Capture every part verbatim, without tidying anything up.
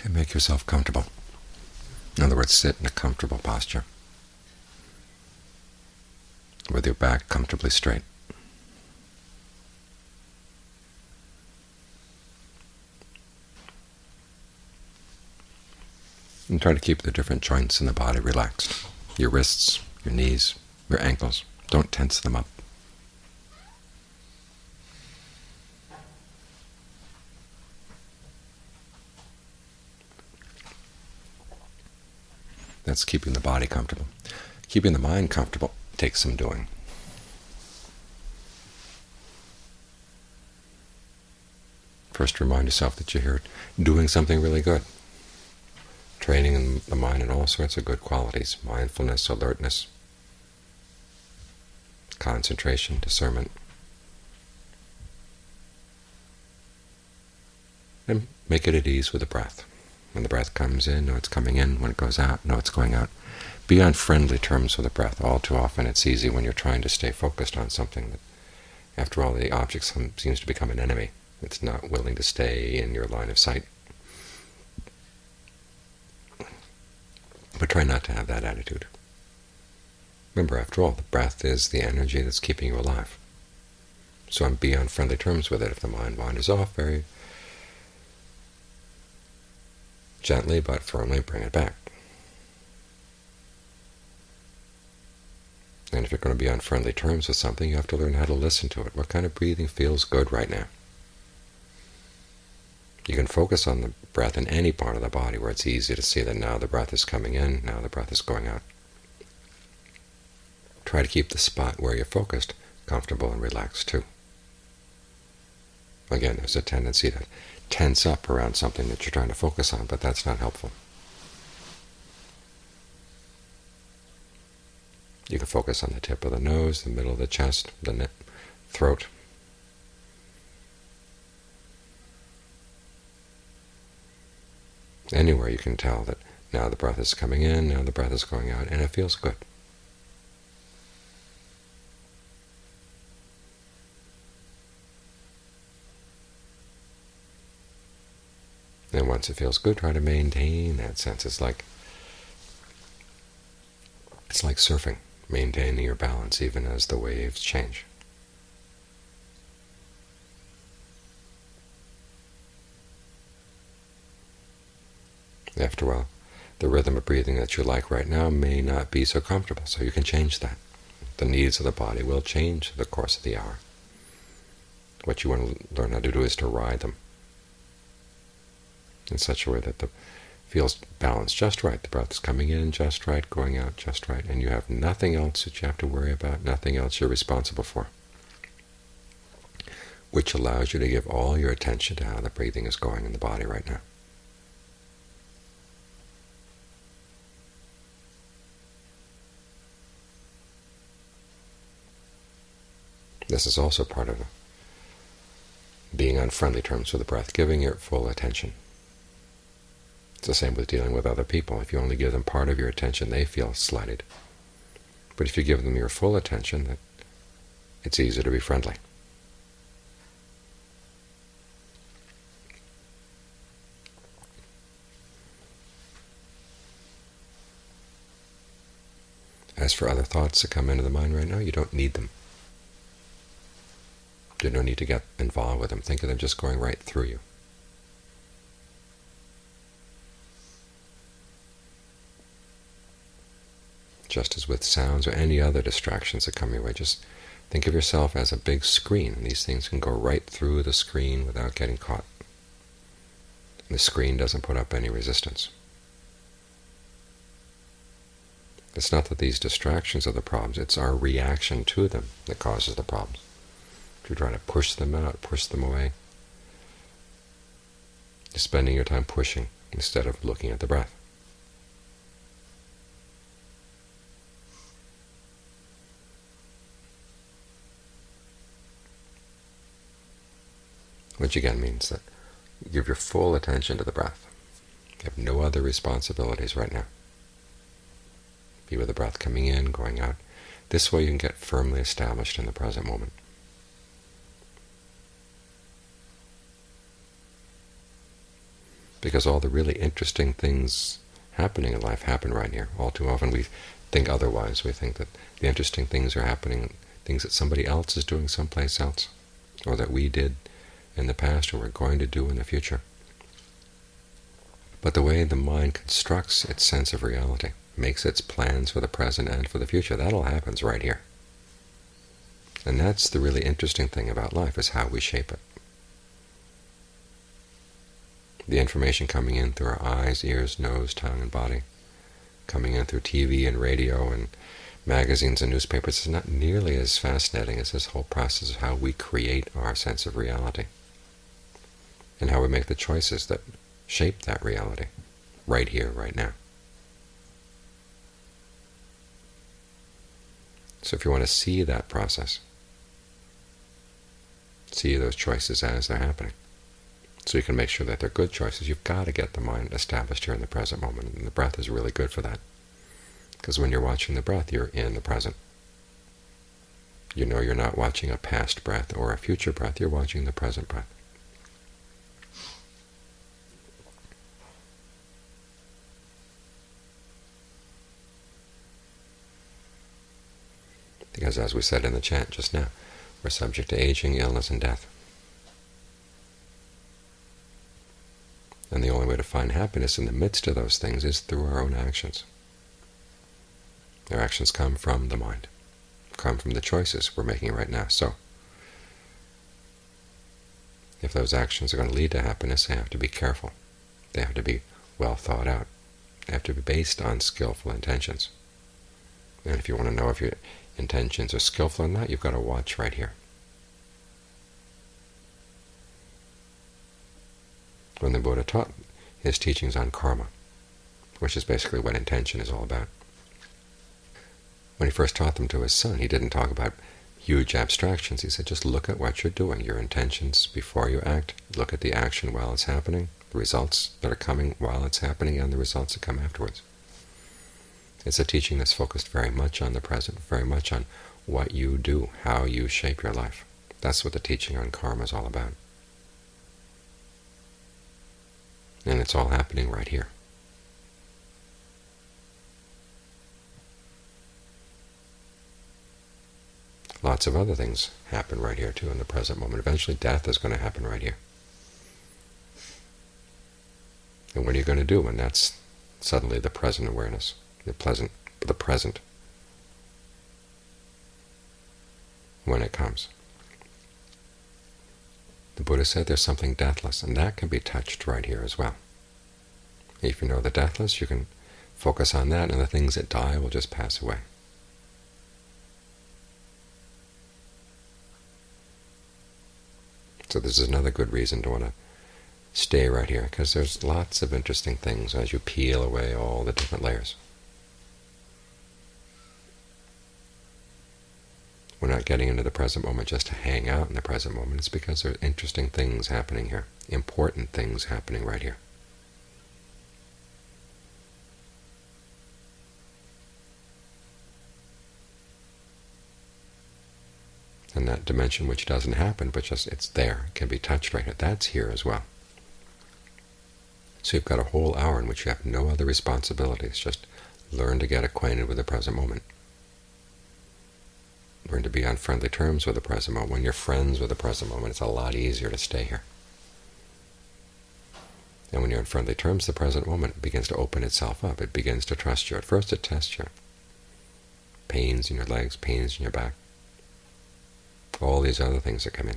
Okay, make yourself comfortable. In other words, sit in a comfortable posture with your back comfortably straight. And try to keep the different joints in the body relaxed. Your wrists, your knees, your ankles. Don't tense them up. That's keeping the body comfortable. Keeping the mind comfortable takes some doing. First, remind yourself that you're here doing something really good. Training the mind in all sorts of good qualities: mindfulness, alertness, concentration, discernment. And make it at ease with the breath. When the breath comes in, know it's coming in. When it goes out, know it's going out. Be on friendly terms with the breath. All too often it's easy when you're trying to stay focused on something that, after all, the object seems to become an enemy. It's not willing to stay in your line of sight. But try not to have that attitude. Remember, after all, the breath is the energy that's keeping you alive. So be on friendly terms with it. If the mind wanders off, very gently but firmly bring it back. And if you're going to be on friendly terms with something, you have to learn how to listen to it. What kind of breathing feels good right now? You can focus on the breath in any part of the body where it's easy to see that now the breath is coming in, now the breath is going out. Try to keep the spot where you're focused comfortable and relaxed too. Again, there's a tendency to tense up around something that you're trying to focus on, but that's not helpful. You can focus on the tip of the nose, the middle of the chest, the neck, throat. Anywhere you can tell that now the breath is coming in, now the breath is going out, and it feels good. And once it feels good, try to maintain that sense. It's like it's like surfing, maintaining your balance even as the waves change. After a while, the rhythm of breathing that you like right now may not be so comfortable, so you can change that. The needs of the body will change through the course of the hour. What you want to learn how to do is to ride them in such a way that it feels balanced just right. The breath is coming in just right, going out just right, and you have nothing else that you have to worry about, nothing else you're responsible for, which allows you to give all your attention to how the breathing is going in the body right now. This is also part of being on friendly terms with the breath, giving your full attention. It's the same with dealing with other people. If you only give them part of your attention, they feel slighted. But if you give them your full attention, it's easier to be friendly. As for other thoughts that come into the mind right now, you don't need them. There's no need to get involved with them. Think of them just going right through you. Just as with sounds or any other distractions that come your way, just think of yourself as a big screen. These things can go right through the screen without getting caught. The screen doesn't put up any resistance. It's not that these distractions are the problems, it's our reaction to them that causes the problems. You're trying to push them out, push them away. You're spending your time pushing instead of looking at the breath. Which again means that you give your full attention to the breath. You have no other responsibilities right now. Be with the breath coming in, going out. This way you can get firmly established in the present moment. because all the really interesting things happening in life happen right here. All too often we think otherwise. We think that the interesting things are happening, things that somebody else is doing someplace else, or that we did in the past or we're going to do in the future. But the way the mind constructs its sense of reality, makes its plans for the present and for the future, that all happens right here. And that's the really interesting thing about life, is how we shape it. The information coming in through our eyes, ears, nose, tongue, and body, coming in through T V and radio and magazines and newspapers, is not nearly as fascinating as this whole process of how we create our sense of reality and how we make the choices that shape that reality right here, right now. So if you want to see that process, see those choices as they're happening, so you can make sure that they're good choices, you've got to get the mind established here in the present moment. And the breath is really good for that, because when you're watching the breath, you're in the present. You know you're not watching a past breath or a future breath, you're watching the present breath. Because, as we said in the chant just now, we're subject to aging, illness, and death. And the only way to find happiness in the midst of those things is through our own actions. Our actions come from the mind, come from the choices we're making right now. So, if those actions are going to lead to happiness, they have to be careful. They have to be well thought out. They have to be based on skillful intentions. And if you want to know if your intentions are skillful or not, you've got to watch right here. When the Buddha taught his teachings on karma, which is basically what intention is all about, when he first taught them to his son, he didn't talk about huge abstractions. He said, just look at what you're doing, your intentions before you act. Look at the action while it's happening, the results that are coming while it's happening, and the results that come afterwards. It's a teaching that's focused very much on the present, very much on what you do, how you shape your life. That's what the teaching on karma is all about. And it's all happening right here. Lots of other things happen right here, too, in the present moment. Eventually death is going to happen right here. And what are you going to do when that's suddenly the present awareness? The pleasant, the present, when it comes. The Buddha said there's something deathless, and that can be touched right here as well. If you know the deathless, you can focus on that, and the things that die will just pass away. So this is another good reason to want to stay right here, because there's lots of interesting things as you peel away all the different layers. We're not getting into the present moment just to hang out in the present moment. It's because there are interesting things happening here, important things happening right here. And that dimension which doesn't happen, but just it's there, can be touched right here. That's here as well. So you've got a whole hour in which you have no other responsibilities. Just learn to get acquainted with the present moment. Learn to be on friendly terms with the present moment. When you're friends with the present moment, it's a lot easier to stay here. And when you're on friendly terms, the present moment begins to open itself up. It begins to trust you. At first it tests you. Pains in your legs, pains in your back, all these other things that come in.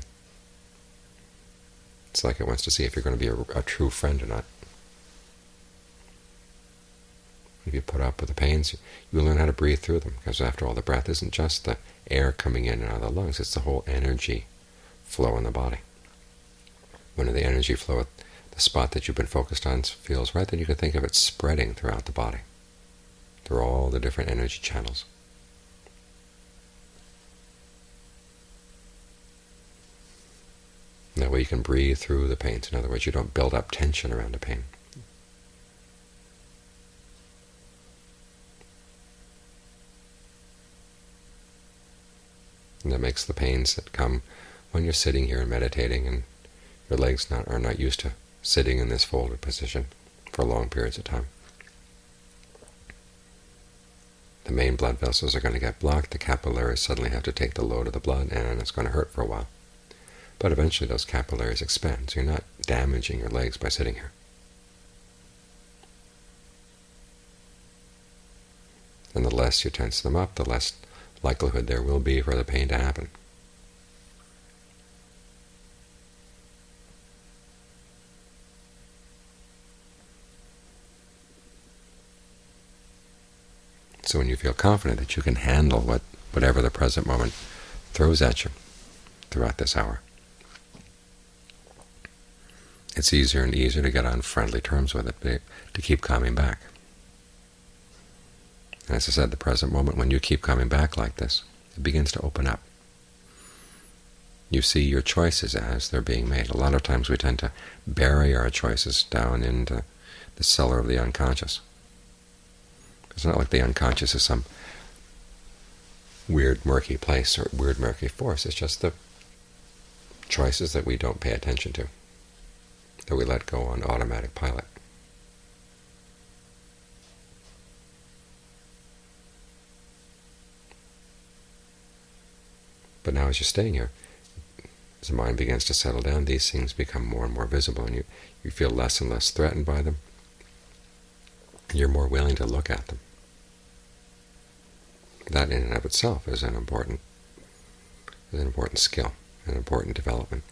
It's like it wants to see if you're going to be a, a true friend or not. If you put up with the pains, you learn how to breathe through them, because after all, the breath isn't just the air coming in and out of the lungs, it's the whole energy flow in the body. When the energy flow at the spot that you've been focused on feels right, then you can think of it spreading throughout the body, through all the different energy channels. That way you can breathe through the pains. In other words, you don't build up tension around a pain. And that makes the pains that come when you're sitting here and meditating and your legs not, are not used to sitting in this folded position for long periods of time. The main blood vessels are going to get blocked. The capillaries suddenly have to take the load of the blood, and it's going to hurt for a while. But eventually those capillaries expand, so you're not damaging your legs by sitting here. And the less you tense them up, the less likelihood there will be for the pain to happen. So when you feel confident that you can handle what whatever the present moment throws at you throughout this hour, it's easier and easier to get on friendly terms with it, to keep coming back. And as I said, the present moment, when you keep coming back like this, it begins to open up. You see your choices as they're being made. A lot of times we tend to bury our choices down into the cellar of the unconscious. It's not like the unconscious is some weird, murky place or weird, murky force. It's just the choices that we don't pay attention to, that we let go on automatic pilot. But now, as you're staying here, as the mind begins to settle down, these things become more and more visible, and you, you feel less and less threatened by them. You're more willing to look at them. That in and of itself is an important, is an important skill, an important development.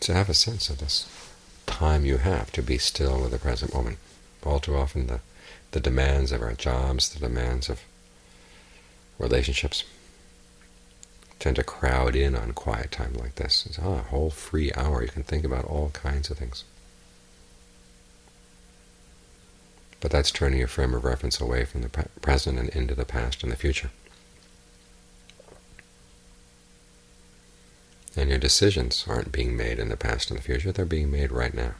So have a sense of this time you have to be still with the present moment. All too often the, the demands of our jobs, the demands of relationships, tend to crowd in on quiet time like this. It's oh, a whole free hour. You can think about all kinds of things. But that's turning your frame of reference away from the present and into the past and the future. And your decisions aren't being made in the past and the future. They're being made right now.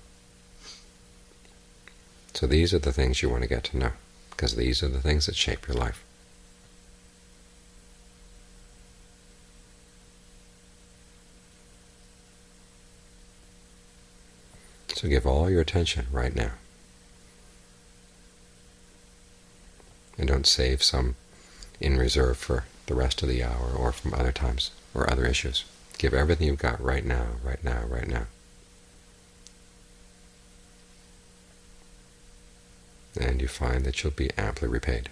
So these are the things you want to get to know, because these are the things that shape your life. So give all your attention right now. And don't save some in reserve for the rest of the hour or from other times or other issues. Give everything you've got right now, right now, right now. And you find that you'll be amply repaid.